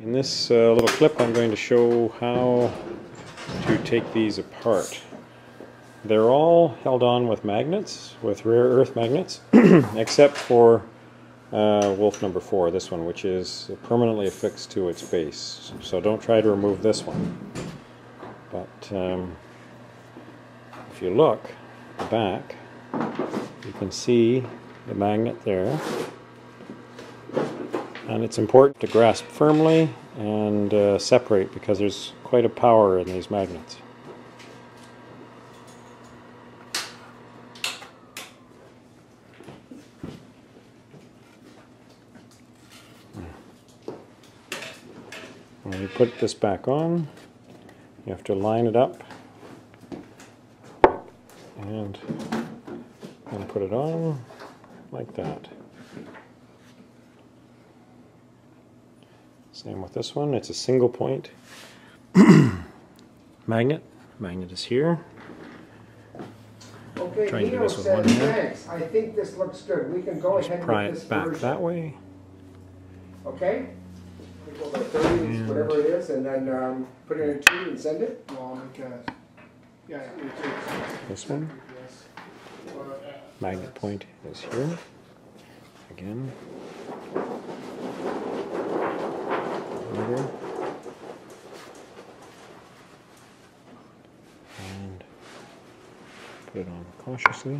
In this little clip I'm going to show how to take these apart. They're all held on with magnets, with rare earth magnets, except for Wolf number 4, this one, which is permanently affixed to its base. So don't try to remove this one. But if you look at the back, you can see the magnet there. And it's important to grasp firmly and separate, because there's quite a power in these magnets. When you put this back on, you have to line it up and then put it on like that. Same with this one, it's a single point magnet. Magnet is here. Okay, I'm trying to do this with one hand. I think this looks good. We can go ahead and pry it back that way. Okay. We go by 30, whatever it is, and then put it in a tube and send it. Well, this one. Magnet point is here. Again. And put it on cautiously.